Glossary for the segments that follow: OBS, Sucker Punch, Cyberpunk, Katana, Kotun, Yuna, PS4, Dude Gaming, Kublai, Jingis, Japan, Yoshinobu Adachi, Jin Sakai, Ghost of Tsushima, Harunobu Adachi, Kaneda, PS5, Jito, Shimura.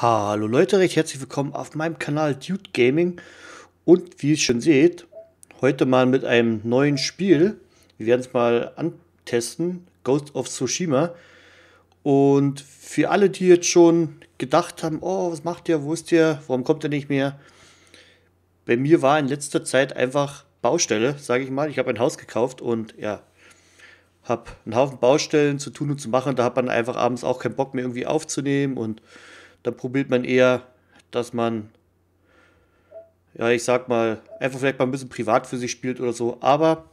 Hallo Leute, recht herzlich willkommen auf meinem Kanal Dude Gaming und wie ihr schon seht, heute mal mit einem neuen Spiel. Wir werden es mal antesten, Ghost of Tsushima. Und für alle, die jetzt schon gedacht haben, oh, was macht der, wo ist der, warum kommt der nicht mehr? Bei mir war in letzter Zeit einfach Baustelle, sage ich mal. Ich habe ein Haus gekauft und ja, habe einen Haufen Baustellen zu tun und zu machen. Da hat man einfach abends auch keinen Bock mehr irgendwie aufzunehmen und da probiert man eher, dass man, ja, ich sag mal, einfach vielleicht mal ein bisschen privat für sich spielt oder so. Aber,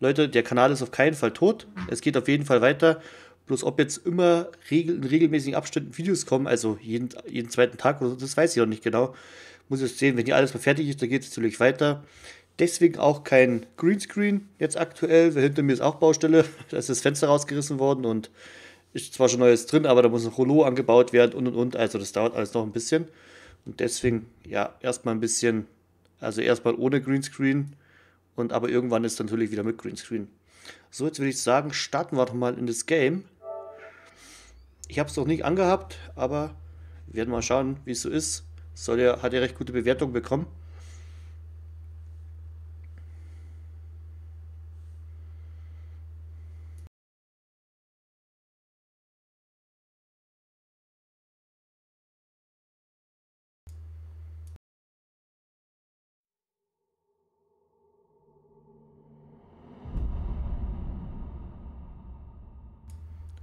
Leute, der Kanal ist auf keinen Fall tot. Es geht auf jeden Fall weiter. Bloß ob jetzt immer in regelmäßigen Abständen Videos kommen, also jeden zweiten Tag oder so, das weiß ich noch nicht genau. Muss ich sehen, wenn hier alles mal fertig ist, dann geht es natürlich weiter. Deswegen auch kein Greenscreen jetzt aktuell, weil hinter mir ist auch Baustelle. Da ist das Fenster rausgerissen worden und ist zwar schon Neues drin, aber da muss noch Rollo angebaut werden und. Also das dauert alles noch ein bisschen. Und deswegen, ja, erstmal ein bisschen, also erstmal ohne Greenscreen. Und aber irgendwann ist natürlich wieder mit Greenscreen. So, jetzt würde ich sagen, starten wir doch mal in das Game. Ich habe es noch nicht angehabt, aber wir werden mal schauen, wie es so ist. Hat ja recht gute Bewertungen bekommen.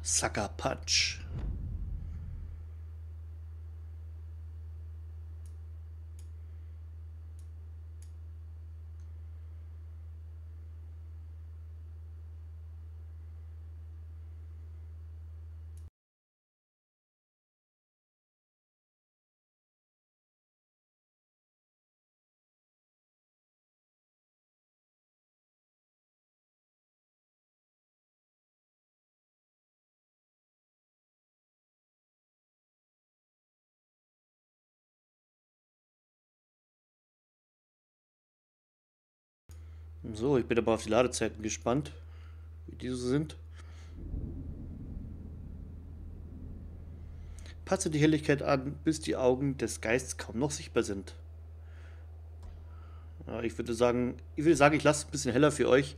Sucker Punch. So, ich bin aber auf die Ladezeiten gespannt, wie die so sind. Passe die Helligkeit an, bis die Augen des Geistes kaum noch sichtbar sind. Ja, ich würde sagen, ich lasse es ein bisschen heller für euch,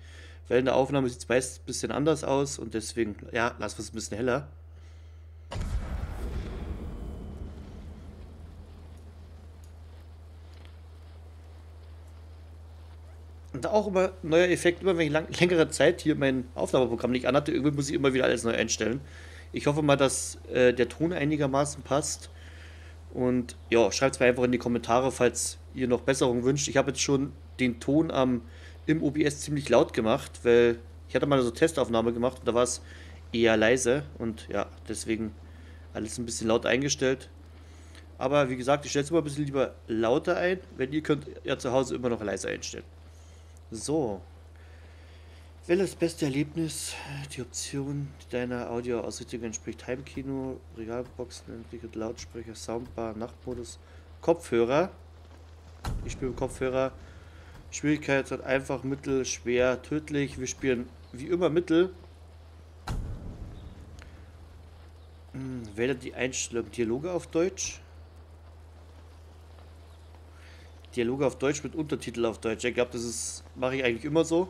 weil in der Aufnahme sieht es meist ein bisschen anders aus und deswegen, ja, lassen wir es ein bisschen heller. Und auch immer ein neuer Effekt, immer wenn ich längere Zeit hier mein Aufnahmeprogramm nicht anhatte, irgendwie muss ich immer wieder alles neu einstellen. Ich hoffe mal, dass der Ton einigermaßen passt. Und ja, schreibt es mir einfach in die Kommentare, falls ihr noch Besserung wünscht. Ich habe jetzt schon den Ton im OBS ziemlich laut gemacht, weil ich hatte mal so eine Testaufnahme gemacht und da war es eher leise. Und ja, deswegen alles ein bisschen laut eingestellt. Aber wie gesagt, ich stelle es immer ein bisschen lieber lauter ein, wenn ihr könnt ja zu Hause immer noch leiser einstellen. So, wähle das beste Erlebnis, die Option, die deiner Audioausrichtung entspricht, Heimkino, Regalboxen, entwickelt Lautsprecher, Soundbar, Nachtmodus, Kopfhörer, ich spiele mit Kopfhörer, Schwierigkeit hat einfach, mittel, schwer, tödlich, wir spielen wie immer mittel. Wähle die Einstellung, Dialoge auf Deutsch. Dialoge auf Deutsch mit Untertitel auf Deutsch. Ich glaube, das mache ich eigentlich immer so.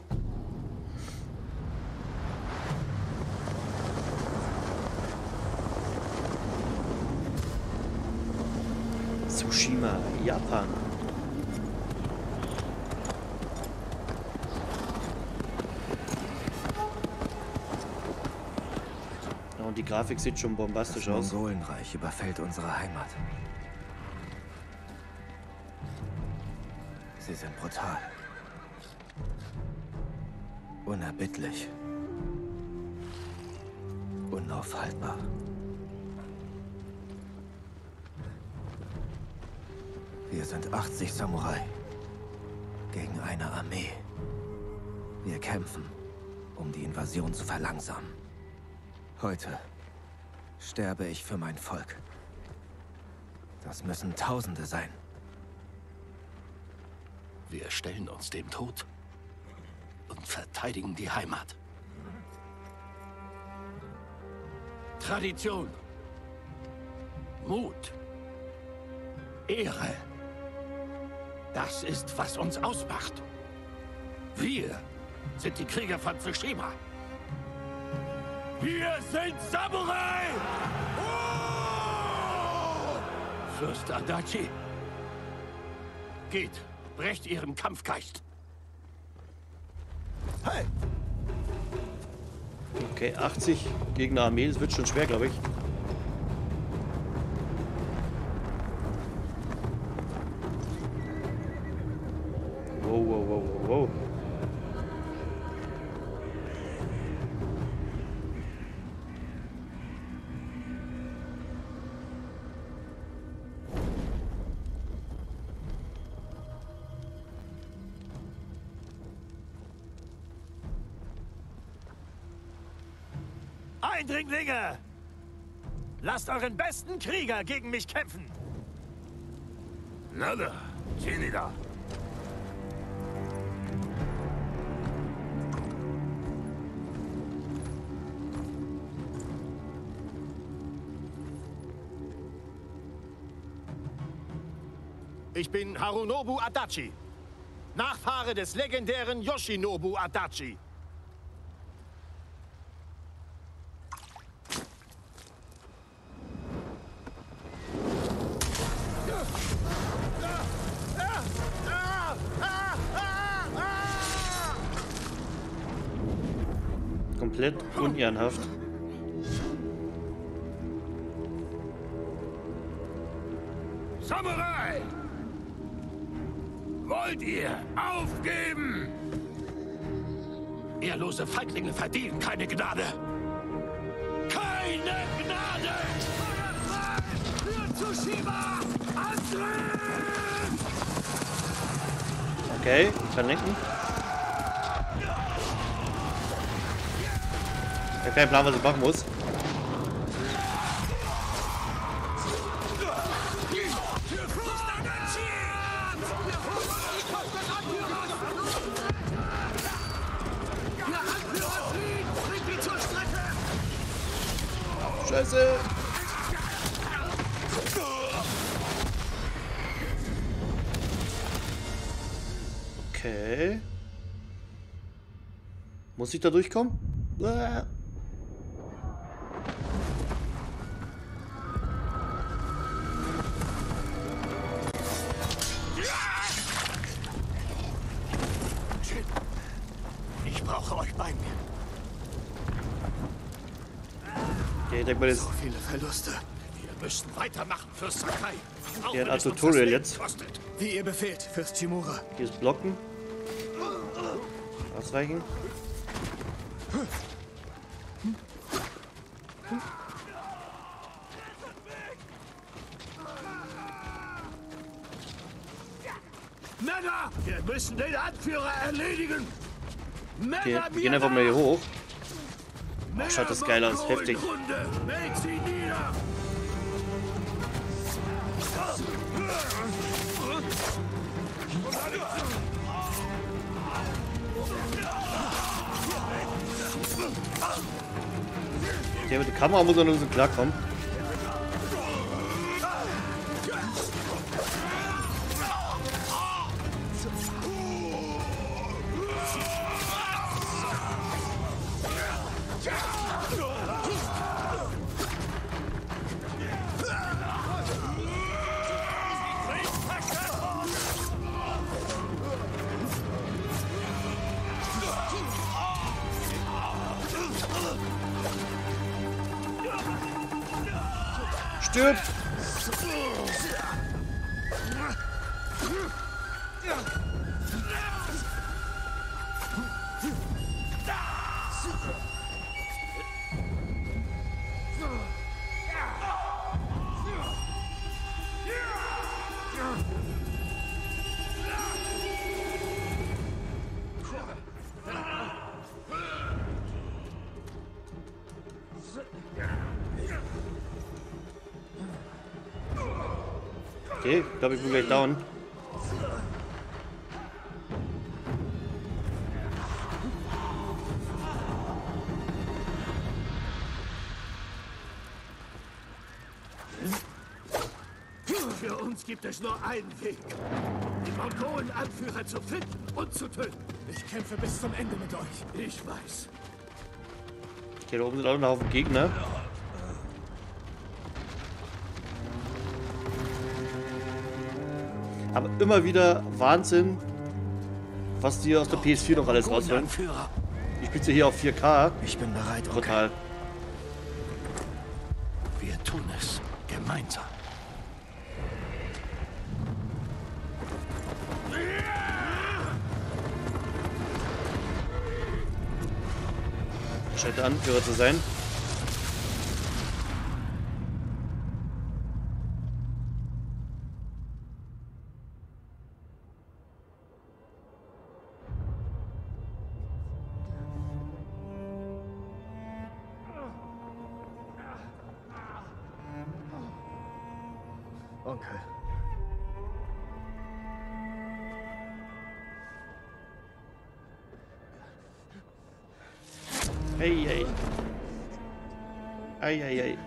Tsushima, Japan. Ja, und die Grafik sieht schon bombastisch aus. Das Mongolenreich überfällt unsere Heimat. Sie sind brutal. Unerbittlich. Unaufhaltbar. Wir sind 80 Samurai gegen eine Armee. Wir kämpfen, um die Invasion zu verlangsamen. Heute sterbe ich für mein Volk. Das müssen Tausende sein. Wir stellen uns dem Tod und verteidigen die Heimat. Tradition, Mut, Ehre. Das ist, was uns ausmacht. Wir sind die Krieger von Tsushima. Wir sind Samurai! Oh! Fürst Adachi, geht, brecht ihren Kampfgeist. Hey! Okay, 80 gegen eine Armee, das wird schon schwer, glaube ich. Wow, wow, wow, wow, wow. Eindringlinge! Lasst euren besten Krieger gegen mich kämpfen! Nada, zieh nieder! Ich bin Harunobu Adachi, Nachfahre des legendären Yoshinobu Adachi. Komplett unehrenhaft. Samurai! Wollt ihr aufgeben? Ehrlose Feiglinge verdienen keine Gnade. Keine Gnade! Feuer für Tsushima! Angriff! Okay, verlinken. Ich habe keinen Plan, was ich machen muss. Scheiße! Okay. Muss ich da durchkommen? Ich brauche euch bei mir. Okay, denk mal, so viele Verluste. Wir müssen weitermachen, Fürst Sakai. Der hat ein Tutorial jetzt. Wie ihr befehlt, Fürst Shimura. Hier ist Blocken. Ausweichen. Männer, wir müssen den Anführer erledigen. Okay, wir gehen einfach mal hier hoch. Oh, schaut das geil aus, heftig. Der mit der Kamera muss er nur so klarkommen. Stirb! Okay, ich glaube, ich bin gleich down. Für uns gibt es nur einen Weg. Die Mongolen-Anführer zu finden und zu töten. Ich kämpfe bis zum Ende mit euch. Ich weiß. Hier oben sind auch ein Haufen Gegner. Aber immer wieder Wahnsinn, was die aus der PS4 noch alles rausholen. Ich spiele hier auf 4K. Ich bin bereit. Total. Okay. Wir tun es gemeinsam. Scheint der Anführer zu sein. Onkel. Hey, hey. Ei, ei, ei.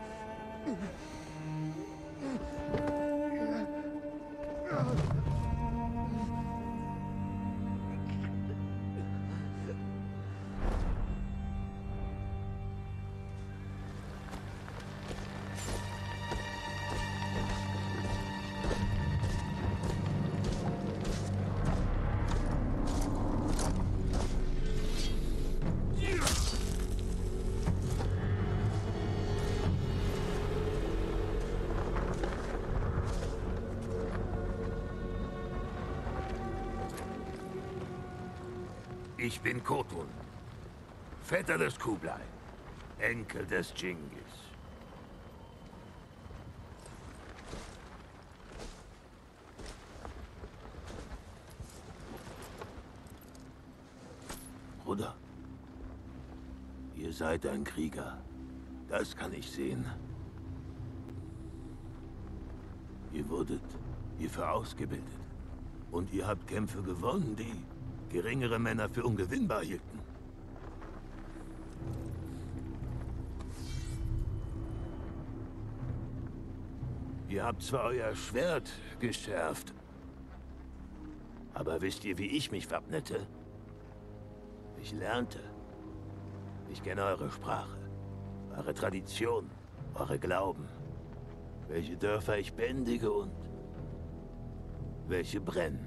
Ich bin Kotun, Vetter des Kublai, Enkel des Jingis. Bruder, ihr seid ein Krieger, das kann ich sehen. Ihr wurdet hierfür ausgebildet und ihr habt Kämpfe gewonnen, die geringere Männer für ungewinnbar hielten. Ihr habt zwar euer Schwert geschärft, aber wisst ihr, wie ich mich wappnete? Ich lernte. Ich kenne eure Sprache, eure Tradition, eure Glauben, welche Dörfer ich bändige und welche brennen.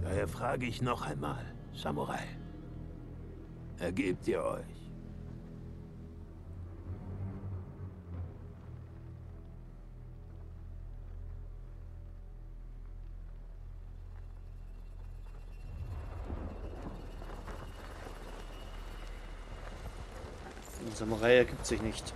Daher frage ich noch einmal, Samurai. Ergebt ihr euch? Ein Samurai ergibt sich nicht.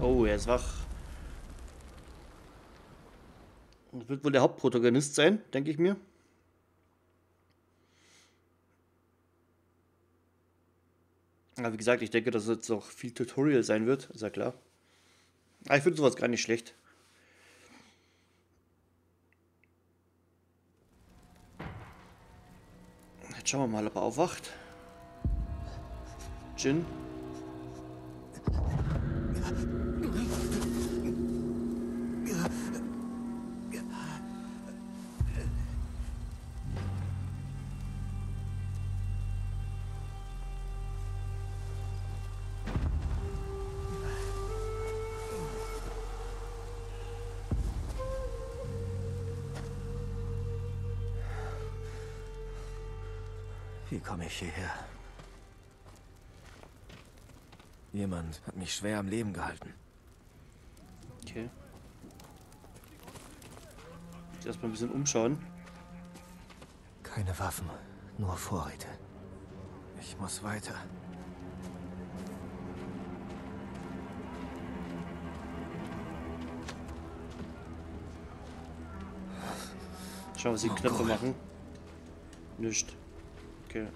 Oh, er ist wach. Das wird wohl der Hauptprotagonist sein, denke ich mir. Aber wie gesagt, ich denke, dass es jetzt noch viel Tutorial sein wird, ist ja klar. Aber ich finde sowas gar nicht schlecht. Jetzt schauen wir mal, ob er aufwacht. Jin. Wie komme ich hierher? Jemand hat mich schwer am Leben gehalten. Okay. Ich muss erstmal ein bisschen umschauen. Keine Waffen, nur Vorräte. Ich muss weiter. Schau, was die Knöpfe machen. Nicht. Okay.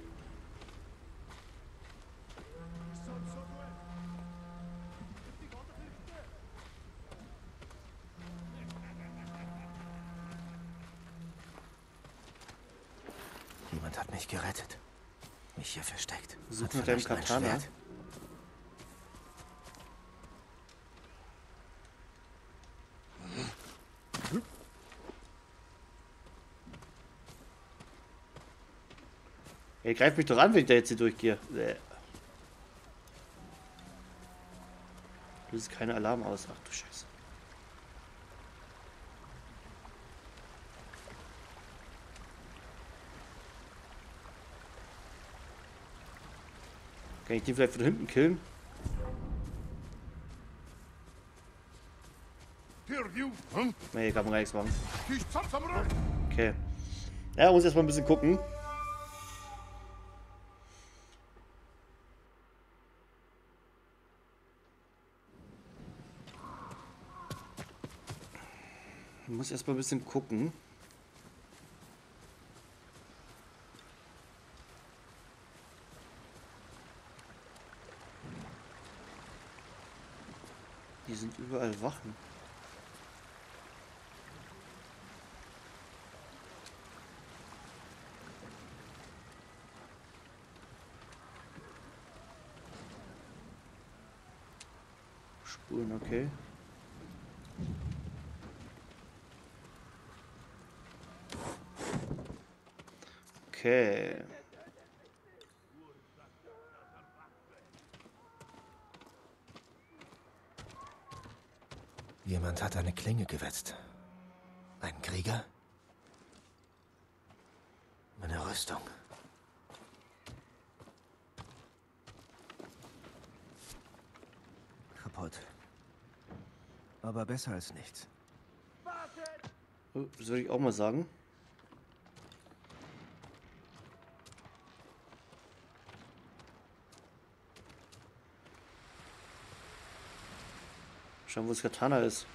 Jemand hat mich gerettet. Mich hier versteckt. Such nach deinem Katana. Ey, greif mich doch an, wenn ich da jetzt hier durchgehe. Du siehst keine Alarm aus. Ach du Scheiße. Kann ich den vielleicht von hinten killen? Nee, kann man gar nichts machen. Okay. Ja, muss erstmal ein bisschen gucken. Ich muss erstmal ein bisschen gucken. Die sind überall Wachen. Spuren, okay. Okay. Jemand hat eine Klinge gewetzt. Ein Krieger? Meine Rüstung. Kaputt. Aber besser als nichts. Das würde ich auch mal sagen. Schauen, wo das Katana ist.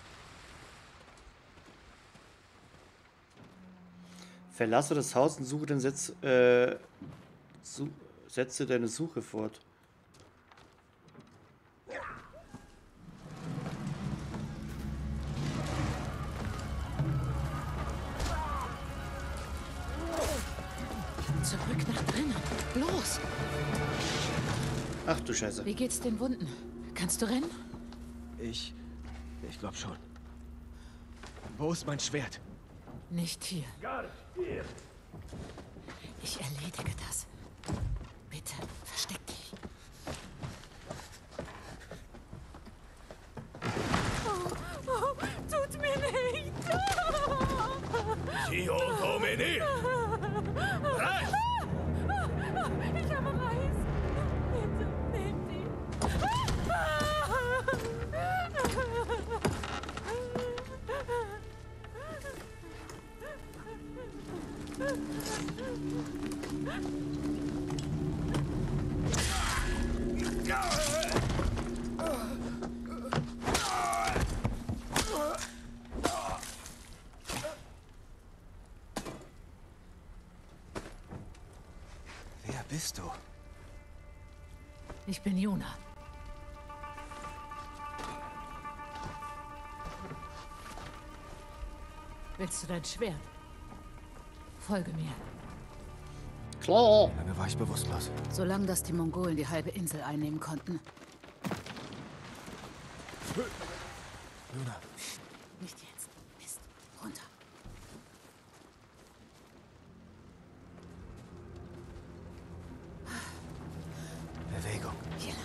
Verlasse das Haus und suche den setze deine Suche fort. Zurück nach drinnen. Los! Ach du Scheiße. Wie geht's den Wunden? Kannst du rennen? Ich glaub schon. Wo ist mein Schwert? Nicht hier. Ich erledige das. Bitte, versteck dich. Oh, tut mir leid. Reis! Ich habe Reis. Bitte, nimm sie. Wer bist du? Ich bin Juna. Willst du dein Schwert? Folge mir. Klar. Wie lange war ich bewusstlos? Solange, dass die Mongolen die halbe Insel einnehmen konnten. Luna. Nicht jetzt. Mist. Runter. Bewegung. Hier lang.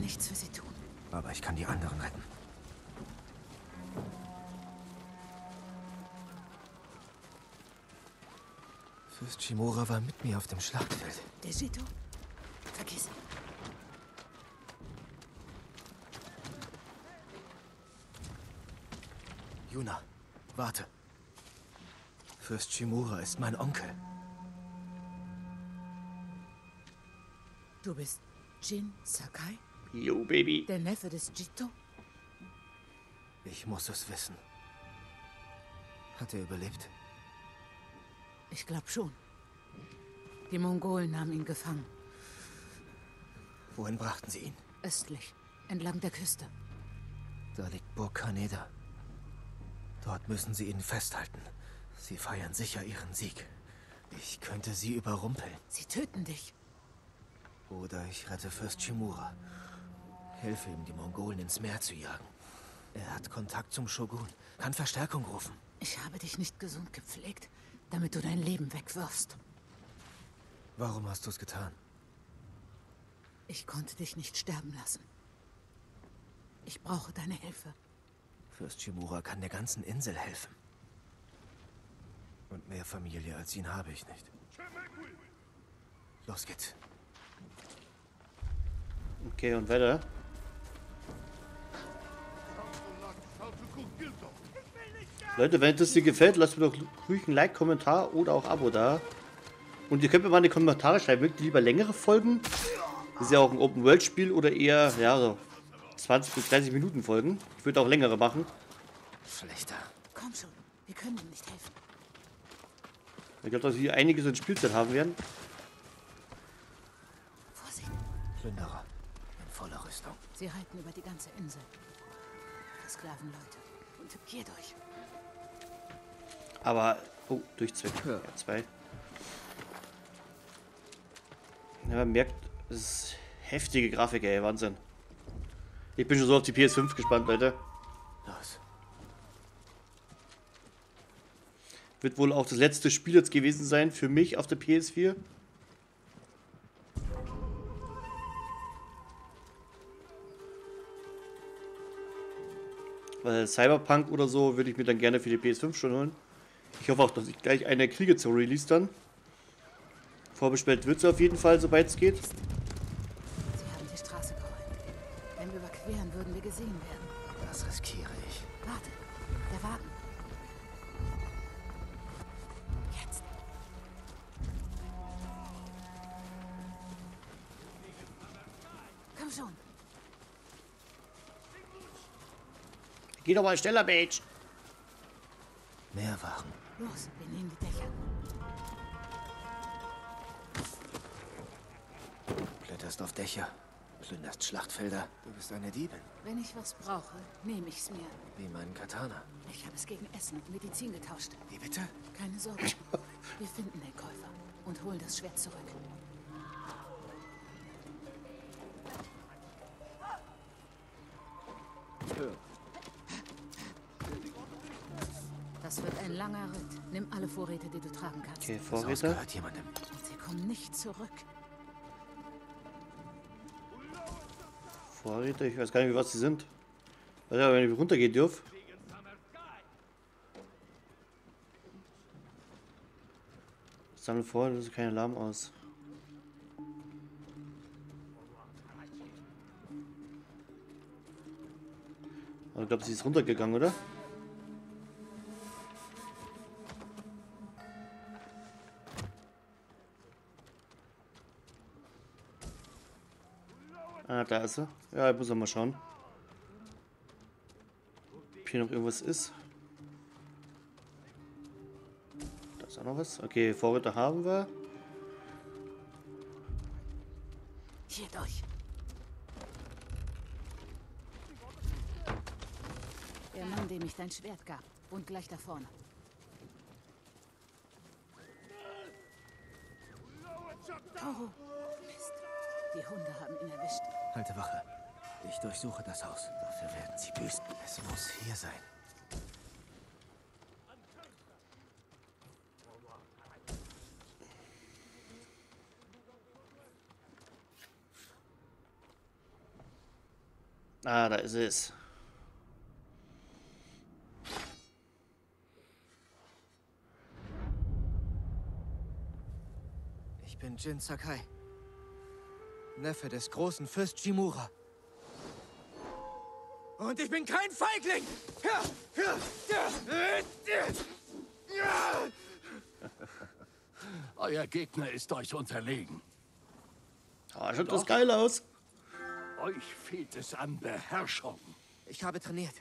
Nichts für sie tun. Aber ich kann die anderen retten. Fürst Shimura war mit mir auf dem Schlachtfeld. Der Jito? Vergiss. Yuna, warte. Fürst Shimura ist mein Onkel. Du bist Jin Sakai? Yo, Baby. Der Neffe des Jito? Ich muss es wissen. Hat er überlebt? Ich glaube schon. Die Mongolen nahmen ihn gefangen. Wohin brachten sie ihn? Östlich, entlang der Küste. Da liegt Burg Kaneda. Dort müssen sie ihn festhalten. Sie feiern sicher ihren Sieg. Ich könnte sie überrumpeln. Sie töten dich. Oder ich rette Fürst Shimura. Helfe ihm, die Mongolen ins Meer zu jagen. Er hat Kontakt zum Shogun. Kann Verstärkung rufen. Ich habe dich nicht gesund gepflegt, damit du dein Leben wegwirfst. Warum hast du es getan? Ich konnte dich nicht sterben lassen. Ich brauche deine Hilfe. Fürst Shimura kann der ganzen Insel helfen. Und mehr Familie als ihn habe ich nicht. Los geht's. Okay, und weiter. Leute, wenn das dir gefällt, lasst mir doch ruhig ein Like, Kommentar oder auch Abo da. Und ihr könnt mir mal in die Kommentare schreiben, mögt ihr lieber längere Folgen? Ist ja auch ein Open-World-Spiel oder eher, ja, so 20 bis 30 Minuten Folgen. Ich würde auch längere machen. Schlechter. Komm schon, wir können ihm nicht helfen. Ich glaube, dass wir einiges in Spielzeit haben werden. Vorsicht. Plünderer in voller Rüstung. Sie reiten über die ganze Insel. Sklavenleute, untergeht euch. Aber, oh, durchzwickt. Ja, zwei. Ja, man merkt, es ist heftige Grafik, ey, Wahnsinn. Ich bin schon so auf die PS5 gespannt, Leute. Los. Wird wohl auch das letzte Spiel jetzt gewesen sein für mich auf der PS4. Weil Cyberpunk oder so würde ich mir dann gerne für die PS5 schon holen. Ich hoffe auch, dass ich gleich eine kriege zum Release dann. Vorbestellt wird es auf jeden Fall, sobald es geht. Sie haben die Straße geräumt. Wenn wir überqueren, würden wir gesehen werden. Das riskiere ich. Warte, der Wagen. Jetzt. Komm schon. Geh doch mal schneller, Bitch. Mehr Wachen. Los, wir nehmen die Dächer. Kletterst auf Dächer, plünderst Schlachtfelder. Du bist eine Diebin. Wenn ich was brauche, nehme ich's mir. Wie meinen Katana. Ich habe es gegen Essen und Medizin getauscht. Wie bitte? Keine Sorge. Wir finden den Käufer und holen das Schwert zurück. Das wird ein langer Ritt. Nimm alle Vorräte, die du tragen kannst. Okay, Vorräte. Das hat jemandem. Sie kommen nicht zurück. Vorräte? Ich weiß gar nicht, was sie sind. Also, wenn ich runtergehen dürfe. Sammle Vorräte, das ist kein Alarm aus. Aber ich glaube, sie ist runtergegangen, oder? Ah, da ist er. Ja, ich muss auch mal schauen, ob hier noch irgendwas ist. Da ist auch noch was. Okay, Vorräte haben wir. Hier durch. Der Mann, dem ich dein Schwert gab. Und gleich da vorne. Oh, Mist. Die Hunde haben ihn erwischt. Halte Wache. Ich durchsuche das Haus. Dafür werden sie büßen. Es muss hier sein. Ah, da ist es. Ich bin Jin Sakai, Neffe des großen Fürst Shimura. Und ich bin kein Feigling! Euer Gegner ist euch unterlegen. Ah, schaut das geil aus. Euch fehlt es an Beherrschung. Ich habe trainiert.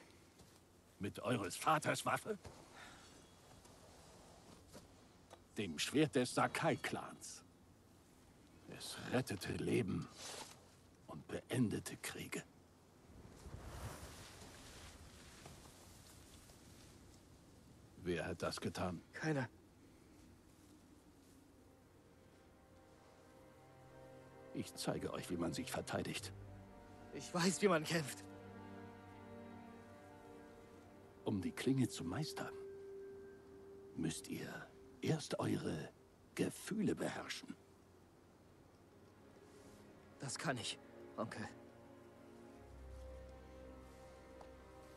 Mit eures Vaters Waffe? Dem Schwert des Sakai-Clans. Es rettete Leben und beendete Kriege. Wer hat das getan? Keiner. Ich zeige euch, wie man sich verteidigt. Ich weiß, wie man kämpft. Um die Klinge zu meistern, müsst ihr erst eure Gefühle beherrschen. Das kann ich, Onkel.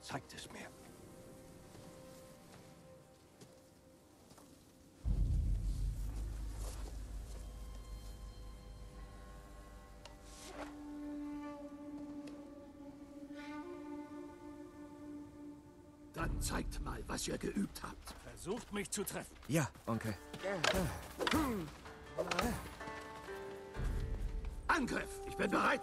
Zeigt es mir. Dann zeigt mal, was ihr geübt habt. Versucht mich zu treffen. Ja, Onkel. Angriff! Ich bin bereit!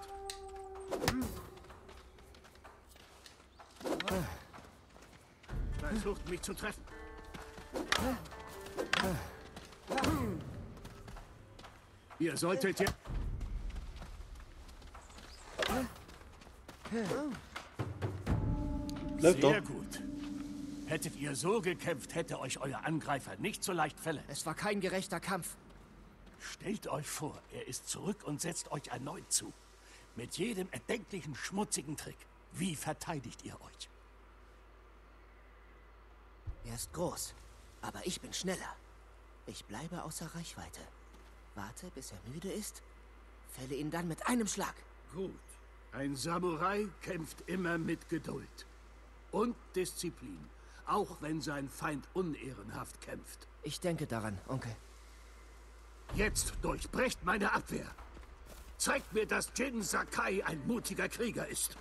Versucht mich zu treffen. Ihr solltet ja... Sehr gut. Hättet ihr so gekämpft, hätte euch euer Angreifer nicht so leicht fällen. Es war kein gerechter Kampf. Stellt euch vor, er ist zurück und setzt euch erneut zu. Mit jedem erdenklichen, schmutzigen Trick. Wie verteidigt ihr euch? Er ist groß, aber ich bin schneller. Ich bleibe außer Reichweite. Warte, bis er müde ist, fälle ihn dann mit einem Schlag. Gut. Ein Samurai kämpft immer mit Geduld. Und Disziplin. Auch wenn sein Feind unehrenhaft kämpft. Ich denke daran, Onkel. Jetzt durchbrecht meine Abwehr. Zeigt mir, dass Jin Sakai ein mutiger Krieger ist.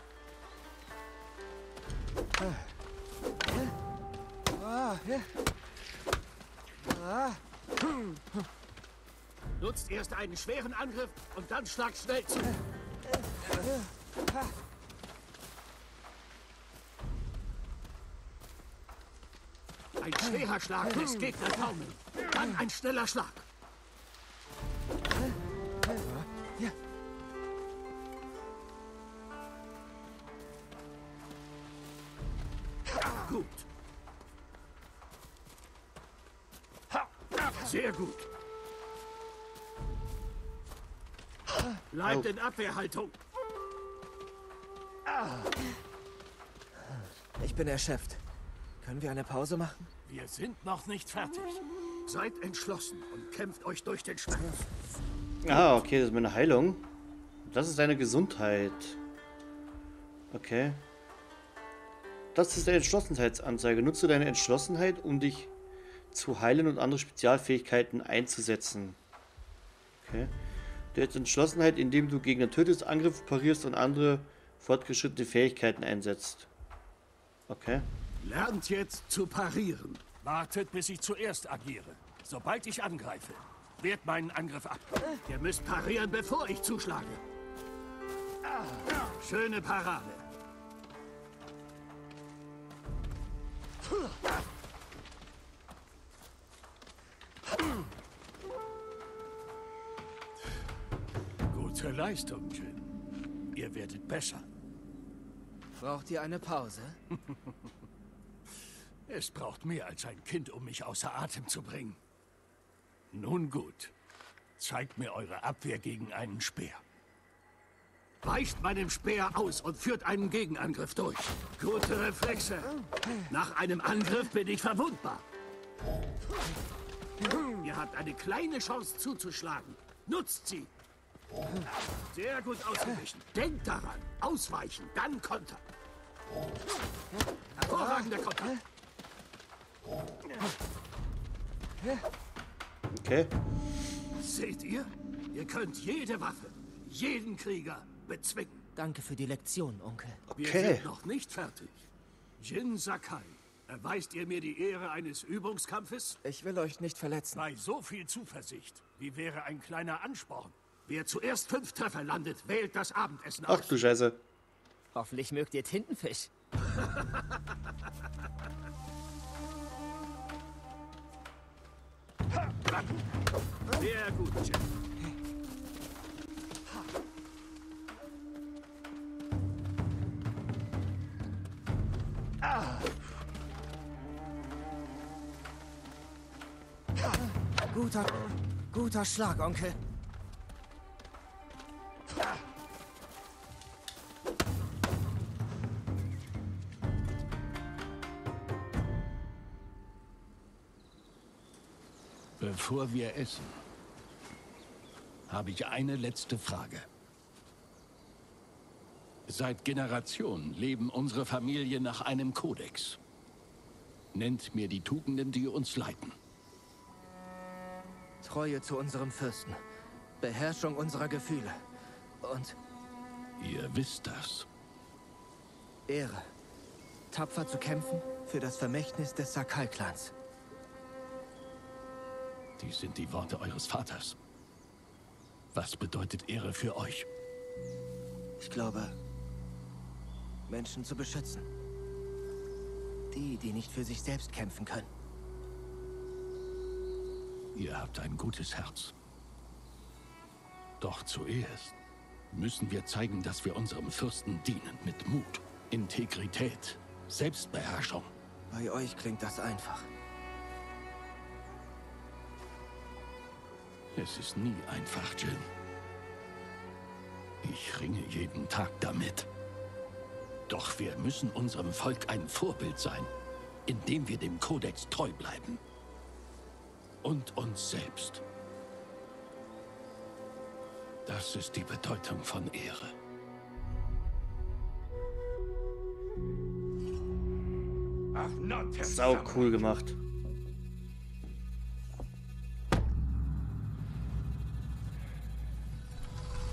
Nutzt erst einen schweren Angriff und dann schlagt schnell zu. Ein schwerer Schlag lässt Gegner taumeln. Dann ein schneller Schlag. Gut. Sehr gut. Bleibt in Abwehrhaltung. Ich bin erschöpft. Können wir eine Pause machen? Wir sind noch nicht fertig. Seid entschlossen und kämpft euch durch den Schmerz. Ah, okay, das ist meine Heilung. Das ist deine Gesundheit. Okay. Das ist deine Entschlossenheitsanzeige. Nutze deine Entschlossenheit, um dich zu heilen und andere Spezialfähigkeiten einzusetzen. Okay. Du hast Entschlossenheit, indem du Gegner tötest, Angriffe parierst und andere fortgeschrittene Fähigkeiten einsetzt. Okay. Lernt jetzt zu parieren. Wartet, bis ich zuerst agiere. Sobald ich angreife, wehrt meinen Angriff ab. Ihr müsst parieren, bevor ich zuschlage. Schöne Parade. Gute Leistung, Jin. Ihr werdet besser. Braucht ihr eine Pause? Es braucht mehr als ein Kind, um mich außer Atem zu bringen. Nun gut. Zeigt mir eure Abwehr gegen einen Speer. Weicht meinem Speer aus und führt einen Gegenangriff durch. Gute Reflexe. Nach einem Angriff bin ich verwundbar. Ihr habt eine kleine Chance zuzuschlagen. Nutzt sie. Sehr gut ausgewichen. Denkt daran. Ausweichen, dann Konter. Hervorragender Konter. Okay. Seht ihr? Ihr könnt jede Waffe, jeden Krieger bezwingen. Danke für die Lektion, Onkel. Okay. Wir sind noch nicht fertig. Jin Sakai, erweist ihr mir die Ehre eines Übungskampfes? Ich will euch nicht verletzen. Bei so viel Zuversicht, wie wäre ein kleiner Ansporn? Wer zuerst 5 Treffer landet, wählt das Abendessen aus. Ach du Scheiße. Hoffentlich mögt ihr Tintenfisch. Sehr gut, Jim. Guter Schlag, Onkel. Bevor wir essen, habe ich eine letzte Frage. Seit Generationen leben unsere Familien nach einem Kodex. Nennt mir die Tugenden, die uns leiten. Treue zu unserem Fürsten, Beherrschung unserer Gefühle und... Ihr wisst das. Ehre. Tapfer zu kämpfen für das Vermächtnis des Sakai-Clans. Dies sind die Worte eures Vaters. Was bedeutet Ehre für euch? Ich glaube, Menschen zu beschützen. Die, die nicht für sich selbst kämpfen können. Ihr habt ein gutes Herz. Doch zuerst müssen wir zeigen, dass wir unserem Fürsten dienen mit Mut, Integrität, Selbstbeherrschung. Bei euch klingt das einfach. Es ist nie einfach, Jin. Ich ringe jeden Tag damit. Doch wir müssen unserem Volk ein Vorbild sein, indem wir dem Kodex treu bleiben. Und uns selbst. Das ist die Bedeutung von Ehre. Sau cool gemacht.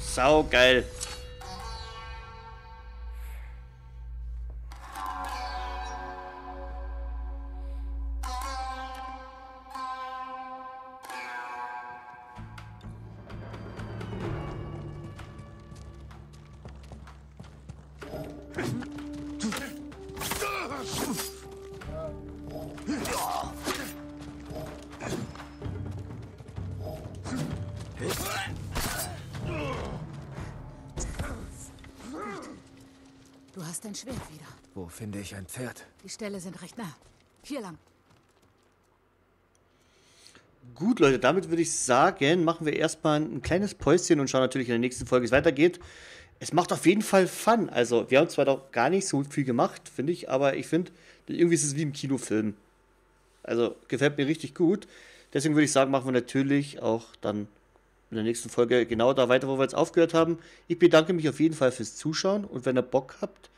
Sau geil. Finde ich ein Pferd. Die Ställe sind recht nah. Hier lang. Gut, Leute, damit würde ich sagen, machen wir erstmal ein kleines Päuschen und schauen natürlich in der nächsten Folge, wie es weitergeht. Es macht auf jeden Fall Fun. Also, wir haben zwar doch gar nicht so viel gemacht, finde ich, aber ich finde, irgendwie ist es wie im Kinofilm. Also, gefällt mir richtig gut. Deswegen würde ich sagen, machen wir natürlich auch dann in der nächsten Folge genau da weiter, wo wir jetzt aufgehört haben. Ich bedanke mich auf jeden Fall fürs Zuschauen und wenn ihr Bock habt,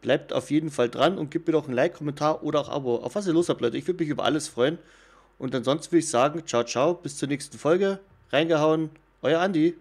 bleibt auf jeden Fall dran und gebt mir doch ein Like, Kommentar oder auch Abo. Auf was ihr Lust habt, Leute. Ich würde mich über alles freuen. Und ansonsten würde ich sagen, ciao, ciao. Bis zur nächsten Folge. Reingehauen. Euer Andi.